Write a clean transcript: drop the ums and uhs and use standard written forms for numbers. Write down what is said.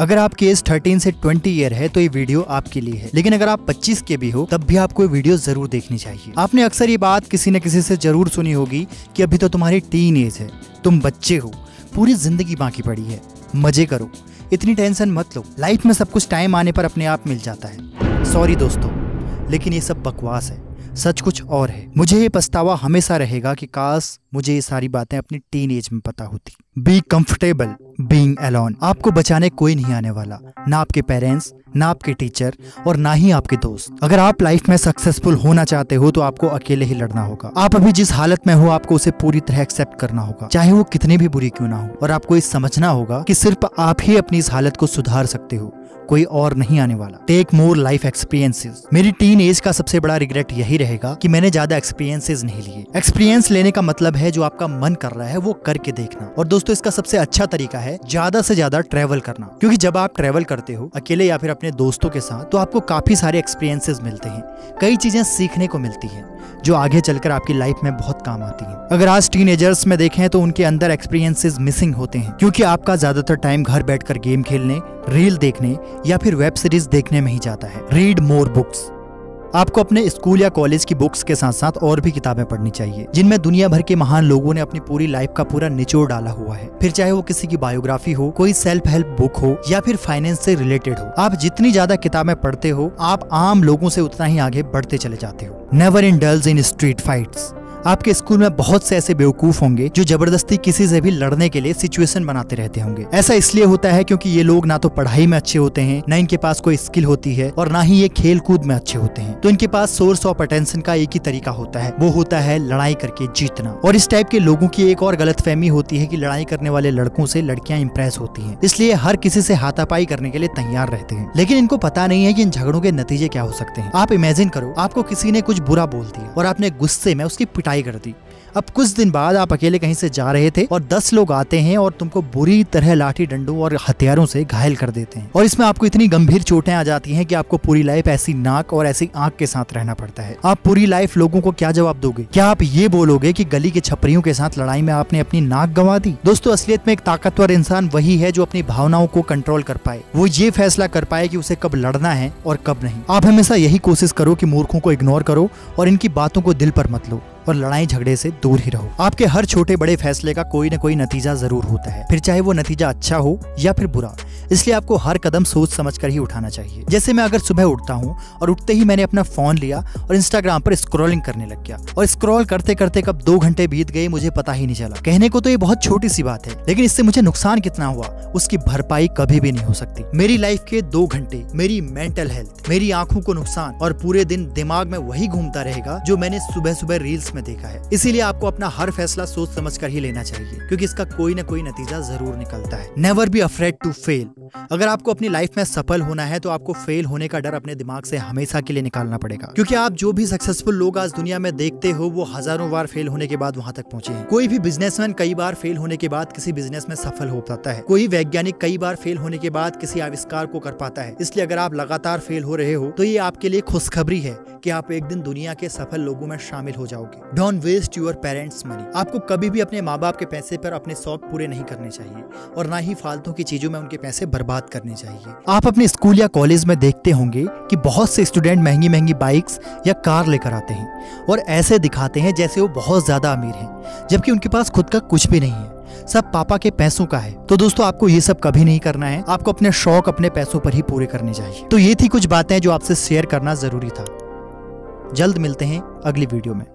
अगर आपकी एज 13 से 20 ईयर है तो ये वीडियो आपके लिए है, लेकिन अगर आप 25 के भी हो तब भी आपको ये वीडियो जरूर देखनी चाहिए। आपने अक्सर ये बात किसी न किसी से जरूर सुनी होगी कि अभी तो तुम्हारी टीन एज है, तुम बच्चे हो, पूरी जिंदगी बाकी पड़ी है, मजे करो, इतनी टेंशन मत लो, लाइफ में सब कुछ टाइम आने पर अपने आप मिल जाता है। सॉरी दोस्तों, लेकिन ये सब बकवास है, सच कुछ और है। मुझे ये पछतावा हमेशा रहेगा कि काश मुझे ये सारी बातें अपनी टीन एज में पता होती। Be comfortable being alone. आपको बचाने कोई नहीं आने वाला, ना आपके पेरेंट्स, ना आपके टीचर और ना ही आपके दोस्त। अगर आप लाइफ में सक्सेसफुल होना चाहते हो तो आपको अकेले ही लड़ना होगा। आप अभी जिस हालत में हो आपको उसे पूरी तरह एक्सेप्ट करना होगा, चाहे वो कितनी भी बुरी क्यों ना हो, और आपको ये समझना होगा कि सिर्फ आप ही अपनी इस हालत को सुधार सकते हो, कोई और नहीं आने वाला। Take more life experiences. मेरी टीन एज का सबसे बड़ा रिग्रेट यही रहेगा कि मैंने ज्यादा एक्सपीरियंसेस नहीं लिए। एक्सपीरियंस लेने का मतलब है जो आपका मन कर रहा है वो करके देखना, और दोस्तों इसका सबसे अच्छा तरीका है ज्यादा से ज्यादा ट्रैवल करना, क्योंकि जब आप ट्रैवल करते हो अकेले या फिर अपने दोस्तों के साथ तो आपको काफी सारे एक्सपीरियंसेस मिलते हैं, कई चीजें सीखने को मिलती हैं जो आगे चलकर आपकी लाइफ में बहुत काम आती हैं। अगर आज टीनेजर्स में देखें तो उनके अंदर एक्सपीरियंसेस मिसिंग होते हैं, क्योंकि आपका ज्यादातर टाइम घर बैठकर गेम खेलने, रील देखने या फिर वेब सीरीज देखने में ही जाता है। Read more books. आपको अपने स्कूल या कॉलेज की बुक्स के साथ साथ और भी किताबें पढ़नी चाहिए जिनमें दुनिया भर के महान लोगों ने अपनी पूरी लाइफ का पूरा निचोड़ डाला हुआ है, फिर चाहे वो किसी की बायोग्राफी हो, कोई सेल्फ हेल्प बुक हो या फिर फाइनेंस से रिलेटेड हो। आप जितनी ज्यादा किताबें पढ़ते हो आप आम लोगों से उतना ही आगे बढ़ते चले जाते हो। Never indulge in street fights. आपके स्कूल में बहुत से ऐसे बेवकूफ होंगे जो जबरदस्ती किसी से भी लड़ने के लिए सिचुएशन बनाते रहते होंगे। ऐसा इसलिए होता है क्योंकि ये लोग ना तो पढ़ाई में अच्छे होते हैं, ना इनके पास कोई स्किल होती है और ना ही ये खेल कूद में अच्छे होते हैं। तो इनके पास सोर्स ऑफ अटेंशन का एक ही तरीका होता है, वो होता है लड़ाई करके जीतना। और इस टाइप के लोगों की एक और गलतफहमी होती है कि लड़ाई करने वाले लड़कों से लड़कियां इंप्रेस होती हैं, इसलिए हर किसी से हाथापाई करने के लिए तैयार रहते हैं। लेकिन इनको पता नहीं है कि इन झगड़ों के नतीजे क्या हो सकते हैं। आप इमेजिन करो, आपको किसी ने कुछ बुरा बोल दिया और आपने गुस्से में उसकी कर दी। अब कुछ दिन बाद आप अकेले कहीं से जा रहे थे और 10 लोग आते हैं और तुमको बुरी तरह लाठी डंडों और हथियारों से घायल कर देते हैं, और इसमें आपको इतनी गंभीर चोटें आ जाती हैं कि आपको पूरी लाइफ ऐसी नाक और ऐसी आंख के साथ रहना पड़ता है। आप पूरी लाइफ लोगों को क्या जवाब दोगे? क्या आप ये बोलोगे कि गली के छपरियों के साथ लड़ाई में आपने अपनी नाक गंवा दी? दोस्तों, असलियत में एक ताकतवर इंसान वही है जो अपनी भावनाओं को कंट्रोल कर पाए, वो ये फैसला कर पाए कि उसे कब लड़ना है और कब नहीं। आप हमेशा यही कोशिश करो कि मूर्खों को इग्नोर करो और इनकी बातों को दिल पर मत लो और लड़ाई झगड़े से दूर ही रहो। आपके हर छोटे बड़े फैसले का कोई न कोई नतीजा जरूर होता है, फिर चाहे वो नतीजा अच्छा हो या फिर बुरा, इसलिए आपको हर कदम सोच समझ कर ही उठाना चाहिए। जैसे मैं अगर सुबह उठता हूँ और उठते ही मैंने अपना फोन लिया और इंस्टाग्राम पर स्क्रॉलिंग करने लग गया, और स्क्रॉल करते करते कब 2 घंटे बीत गए मुझे पता ही नहीं चला। कहने को तो ये बहुत छोटी सी बात है, लेकिन इससे मुझे नुकसान कितना हुआ उसकी भरपाई कभी भी नहीं हो सकती। मेरी लाइफ के 2 घंटे, मेरी मेंटल हेल्थ, मेरी आंखों को नुकसान, और पूरे दिन दिमाग में वही घूमता रहेगा जो मैंने सुबह सुबह रील्स में देखा है। इसीलिए आपको अपना हर फैसला सोच समझ कर ही लेना चाहिए, क्योंकि इसका कोई न कोई नतीजा जरूर निकलता है। Never be afraid to fail. अगर आपको अपनी लाइफ में सफल होना है तो आपको फेल होने का डर अपने दिमाग से हमेशा के लिए निकालना पड़ेगा, क्योंकि आप जो भी सक्सेसफुल लोग आज दुनिया में देखते हो वो हजारों बार फेल होने के बाद वहां तक पहुंचे हैं। कोई भी बिजनेसमैन कई बार फेल होने के बाद किसी बिजनेस में सफल हो पाता है, कोई वैज्ञानिक कई बार फेल होने के बाद किसी आविष्कार को कर पाता है। इसलिए अगर आप लगातार फेल हो रहे हो तो ये आपके लिए खुशखबरी है कि आप एक दिन दुनिया के सफल लोगों में शामिल हो जाओगे। Don't waste your parents money. आपको कभी भी अपने माँ बाप के पैसे पर अपने शौक पूरे नहीं करने चाहिए और ना ही फालतू की चीजों में उनके पैसे बर्बाद करने चाहिए। आप अपने स्कूल या कॉलेज में देखते होंगे कि बहुत से स्टूडेंट महंगी महंगी बाइक्स या कार लेकर आते हैं और ऐसे दिखाते हैं जैसे वो बहुत ज्यादा अमीर हैं, जबकि उनके पास खुद का कुछ भी नहीं है, सब पापा के पैसों का है। तो दोस्तों, आपको ये सब कभी नहीं करना है, आपको अपने शौक अपने पैसों पर ही पूरे करने चाहिए। तो ये थी कुछ बातें जो आपसे शेयर करना जरूरी था। जल्द मिलते हैं अगली वीडियो में।